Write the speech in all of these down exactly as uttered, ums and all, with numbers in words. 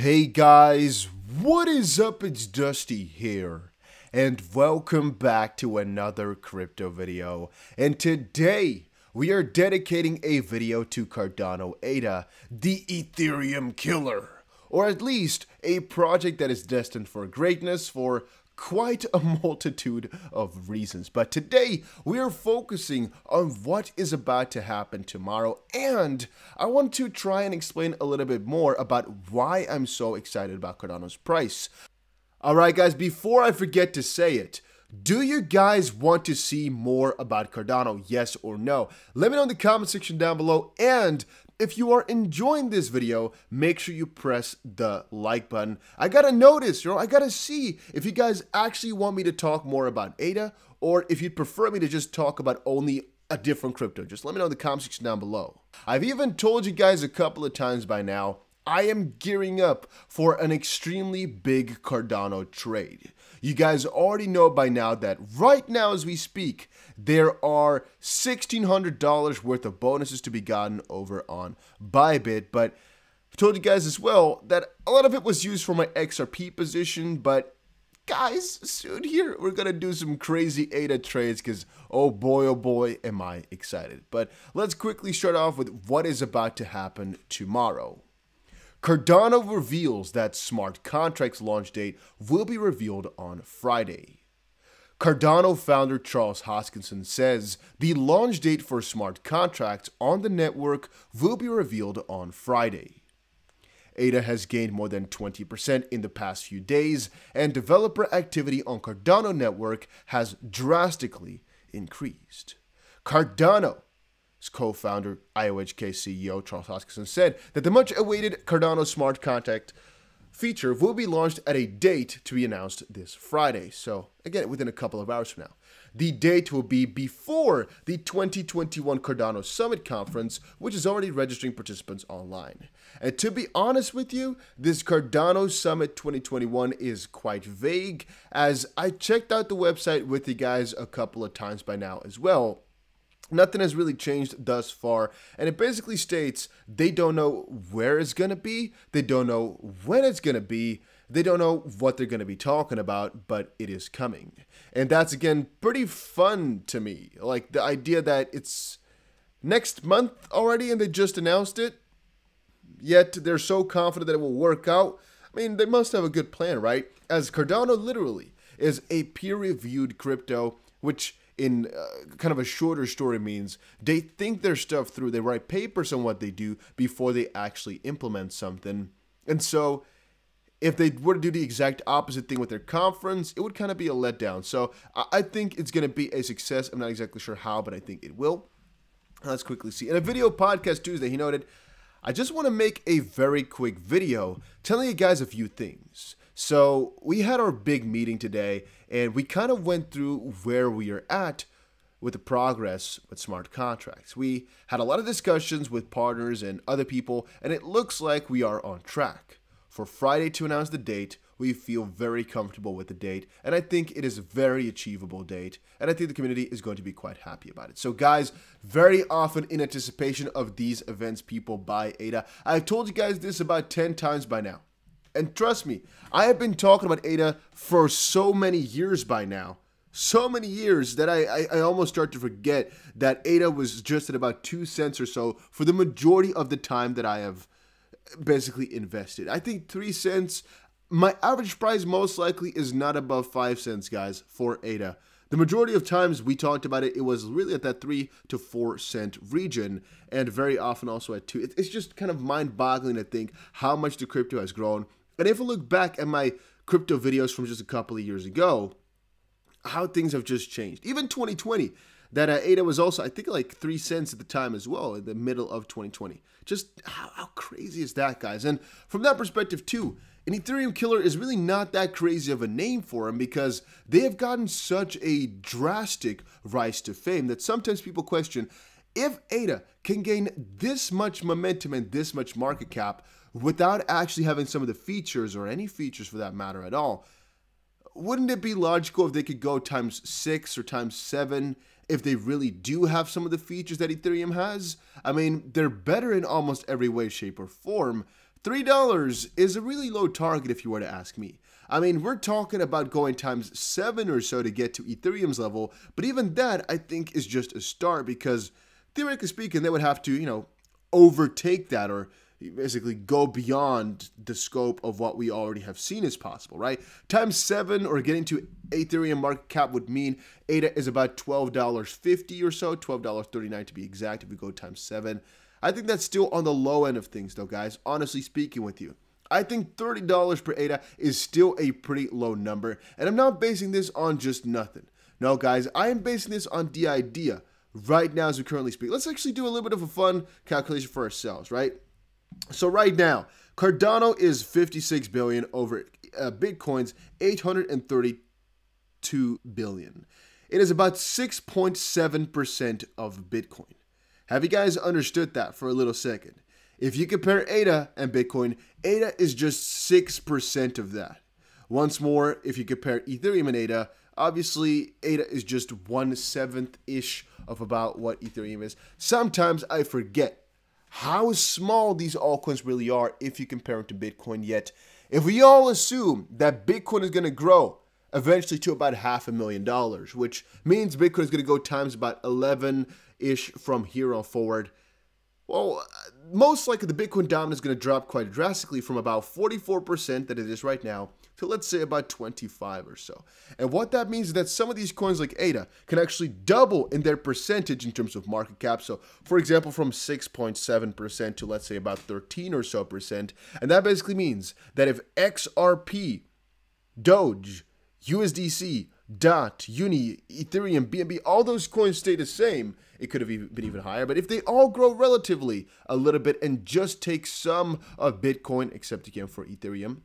Hey guys, what is up? It's Dusty here and welcome back to another crypto video. And today we are dedicating a video to Cardano A D A, the Ethereum killer, or at least a project that is destined for greatness for quite a multitude of reasons. But today we are focusing on what is about to happen tomorrow, and I want to try and explain a little bit more about why I'm so excited about Cardano's price. Alright guys, before I forget to say it, do you guys want to see more about Cardano, yes or no? Let me know in the comment section down below, and if you are enjoying this video, make sure you press the like button. I gotta notice, you know, I gotta see if you guys actually want me to talk more about A D A, or if you'd prefer me to just talk about only a different crypto. Just let me know in the comment section down below. I've even told you guys a couple of times by now, I am gearing up for an extremely big Cardano trade. You guys already know by now that right now as we speak, there are sixteen hundred dollars worth of bonuses to be gotten over on Bybit, but I've told you guys as well that a lot of it was used for my X R P position, but guys, soon here, we're gonna do some crazy A D A trades because oh boy, oh boy, am I excited. But let's quickly start off with what is about to happen tomorrow. Cardano reveals that smart contracts launch date will be revealed on Friday. Cardano founder Charles Hoskinson says the launch date for smart contracts on the network will be revealed on Friday. A D A has gained more than twenty percent in the past few days, and developer activity on Cardano network has drastically increased. Cardano co-founder I O H K C E O Charles Hoskinson said that the much-awaited Cardano smart contract feature will be launched at a date to be announced this Friday. So again, within a couple of hours from now. The date will be before the twenty twenty-one Cardano Summit Conference, which is already registering participants online. And to be honest with you, this Cardano Summit twenty twenty-one is quite vague, as I checked out the website with you guys a couple of times by now as well. Nothing has really changed thus far, and it basically states they don't know where it's going to be, they don't know when it's going to be, they don't know what they're going to be talking about, but it is coming. And that's, again, pretty fun to me. Like, the idea that it's next month already and they just announced it, yet they're so confident that it will work out. I mean, they must have a good plan, right? As Cardano literally is a peer-reviewed crypto, which in uh, kind of a shorter story means they think their stuff through, they write papers on what they do before they actually implement something. And so if they were to do the exact opposite thing with their conference, it would kind of be a letdown. So I think it's going to be a success. I'm not exactly sure how, but I think it will. Let's quickly see. In a video podcast Tuesday, he noted, I just want to make a very quick video telling you guys a few things. So we had our big meeting today, and we kind of went through where we are at with the progress with smart contracts. We had a lot of discussions with partners and other people, and it looks like we are on track. For Friday to announce the date, we feel very comfortable with the date, and I think it is a very achievable date, and I think the community is going to be quite happy about it. So guys, very often in anticipation of these events, people buy A D A. I've told you guys this about ten times by now, and trust me, I have been talking about A D A for so many years by now, so many years that I, I, I almost start to forget that A D A was just at about two cents or so for the majority of the time that I have basically invested. I think three cents. My average price most likely is not above five cents, guys, for A D A. The majority of times we talked about it, it was really at that three to four cent region, and very often also at two. It's just kind of mind-boggling to think how much the crypto has grown. And if I look back at my crypto videos from just a couple of years ago, how things have just changed. Even twenty twenty, that A D A was also, I think, like three cents at the time as well, in the middle of twenty twenty. Just how, how crazy is that, guys? And from that perspective, too, an Ethereum killer is really not that crazy of a name for him, because they have gotten such a drastic rise to fame that sometimes people question, if A D A can gain this much momentum and this much market cap without actually having some of the features, or any features for that matter at all, wouldn't it be logical if they could go times six or times seven if they really do have some of the features that Ethereum has? I mean, they're better in almost every way, shape, or form. three dollars is a really low target if you were to ask me. I mean, we're talking about going times seven or so to get to Ethereum's level, but even that I think is just a start because theoretically speaking, they would have to, you know, overtake that or basically go beyond the scope of what we already have seen is possible, right? Times seven or getting to Ethereum market cap would mean A D A is about twelve dollars and fifty cents or so, twelve dollars and thirty-nine cents to be exact if we go times seven. I think that's still on the low end of things though, guys, honestly speaking with you. I think thirty dollars per A D A is still a pretty low number, and I'm not basing this on just nothing. No, guys, I am basing this on the idea right now as we currently speak. Let's actually do a little bit of a fun calculation for ourselves, right? So right now, Cardano is fifty-six billion over uh, Bitcoin's eight hundred thirty-two billion. It is about six point seven percent of Bitcoin. Have you guys understood that for a little second? If you compare A D A and Bitcoin, A D A is just six percent of that. Once more, if you compare Ethereum and A D A, obviously A D A is just one seventh-ish of about what Ethereum is. Sometimes I forget how small these altcoins really are if you compare them to Bitcoin, yet if we all assume that Bitcoin is going to grow eventually to about half a million dollars, which means Bitcoin is going to go times about eleven-ish from here on forward, well, most likely the Bitcoin dominance is going to drop quite drastically from about forty-four percent that it is right now to, let's say, about twenty-five or so. And what that means is that some of these coins like A D A can actually double in their percentage in terms of market cap. So, for example, from six point seven percent to, let's say, about thirteen or so percent. And that basically means that if X R P, Doge, U S D C, D O T, Uni, Ethereum, B N B, all those coins stay the same, it could have even been even higher, but if they all grow relatively a little bit and just take some of Bitcoin, except again for Ethereum,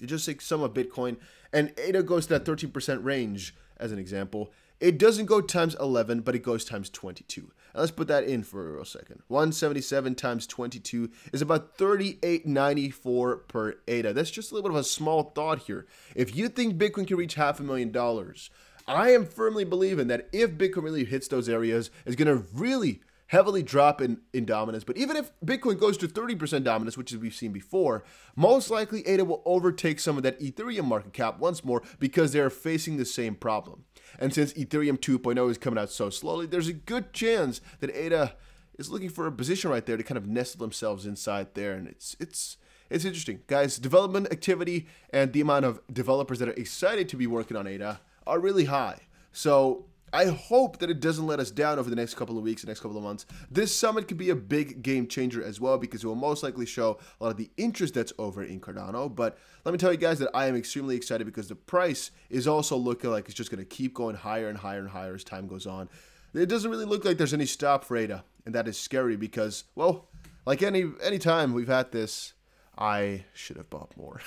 you just take some of Bitcoin, and A D A goes to that thirteen percent range, as an example, it doesn't go times eleven, but it goes times twenty-two. Now let's put that in for a real second. one seventy-seven times twenty-two is about thirty-eight ninety-four per A D A. That's just a little bit of a small thought here. If you think Bitcoin can reach half a million dollars, I am firmly believing that if Bitcoin really hits those areas, it's going to really heavily drop in, in dominance. But even if Bitcoin goes to thirty percent dominance, which we've seen before, most likely A D A will overtake some of that Ethereum market cap once more because they're facing the same problem. And since Ethereum two point oh is coming out so slowly, there's a good chance that A D A is looking for a position right there to kind of nestle themselves inside there. And it's it's it's interesting. Guys, development activity and the amount of developers that are excited to be working on A D A are really high. So I hope that it doesn't let us down over the next couple of weeks, the next couple of months. This summit could be a big game changer as well because it will most likely show a lot of the interest that's over in Cardano. But let me tell you guys that I am extremely excited because the price is also looking like it's just going to keep going higher and higher and higher as time goes on. It doesn't really look like there's any stop for A D A, and that is scary because, well, like any any time we've had this, I should have bought more.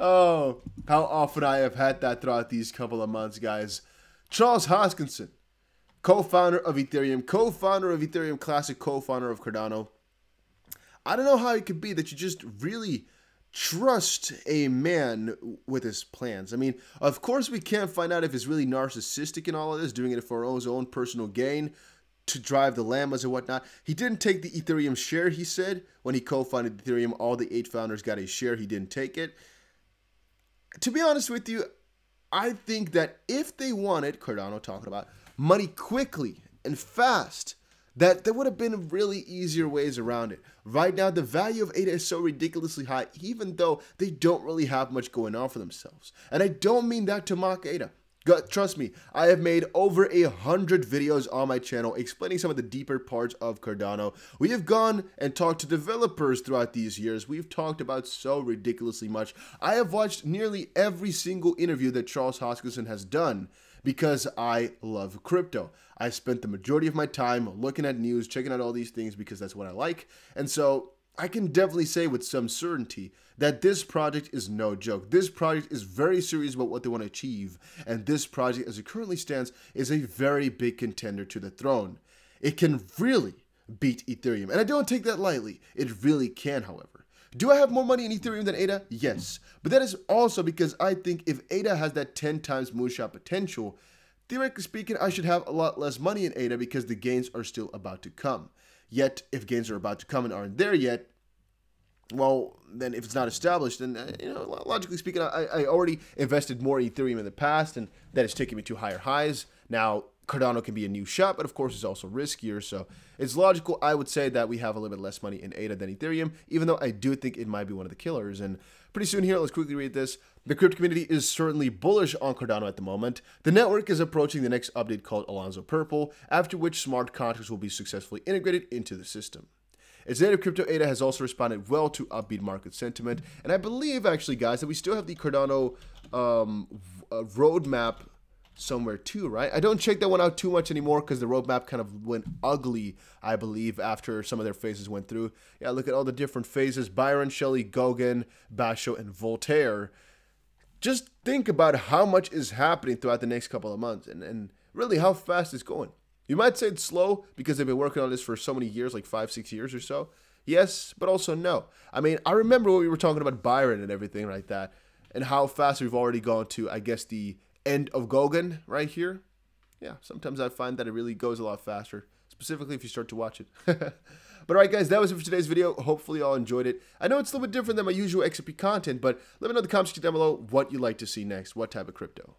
Oh, how often I have had that throughout these couple of months, guys. Charles Hoskinson, co-founder of Ethereum, co-founder of Ethereum Classic, co-founder of Cardano. I don't know how it could be that you just really trust a man with his plans. I mean, of course we can't find out if it's really narcissistic in all of this, doing it for his own personal gain to drive the llamas and whatnot. He didn't take the Ethereum share, he said. When he co-founded Ethereum, all the eight founders got a share. He didn't take it. To be honest with you, I think that if they wanted, Cardano talking about, money quickly and fast, that there would have been really easier ways around it. Right now, the value of A D A is so ridiculously high, even though they don't really have much going on for themselves. And I don't mean that to mock A D A. God, trust me, I have made over a hundred videos on my channel explaining some of the deeper parts of Cardano. We have gone and talked to developers throughout these years. We've talked about so ridiculously much. I have watched nearly every single interview that Charles Hoskinson has done because I love crypto. I spent the majority of my time looking at news, checking out all these things because that's what I like. And so I can definitely say with some certainty that this project is no joke. This project is very serious about what they want to achieve. And this project, as it currently stands, is a very big contender to the throne. It can really beat Ethereum. And I don't take that lightly. It really can, however. Do I have more money in Ethereum than A D A? Yes. But that is also because I think if A D A has that ten times moonshot potential, theoretically speaking, I should have a lot less money in A D A because the gains are still about to come. Yet, if gains are about to come and aren't there yet, well, then if it's not established, then, uh, you know, logically speaking, I, I already invested more in Ethereum in the past, and that has taken me to higher highs. Now, Cardano can be a new shot, but of course, it's also riskier. So it's logical, I would say, that we have a little bit less money in A D A than Ethereum, even though I do think it might be one of the killers. And pretty soon here, let's quickly read this. The crypto community is certainly bullish on Cardano at the moment. The network is approaching the next update called Alonzo Purple, after which smart contracts will be successfully integrated into the system. Its native crypto A D A has also responded well to upbeat market sentiment. And I believe, actually, guys, that we still have the Cardano um, uh, roadmap somewhere too, right? I don't check that one out too much anymore because the roadmap kind of went ugly, I believe, after some of their phases went through. Yeah, look at all the different phases. Byron, Shelley, Goguen, Basho, and Voltaire. Just think about how much is happening throughout the next couple of months and, and really how fast it's going. You might say it's slow because they've been working on this for so many years, like five, six years or so. Yes, but also no. I mean, I remember when we were talking about Byron and everything like that and how fast we've already gone to, I guess, the end of Goguen right here. Yeah, sometimes I find that it really goes a lot faster, specifically if you start to watch it. But all right, guys, that was it for today's video. Hopefully y'all enjoyed it. I know it's a little bit different than my usual X R P content, but let me know in the comments down below what you'd like to see next, what type of crypto.